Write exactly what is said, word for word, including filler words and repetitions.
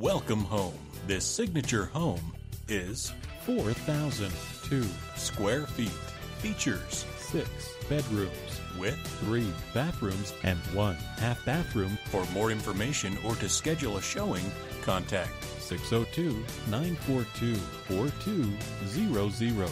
Welcome home. This signature home is four thousand two square feet. Features six bedrooms with three bathrooms and one half bathroom. For more information or to schedule a showing, contact six oh two, nine four two, four two zero zero.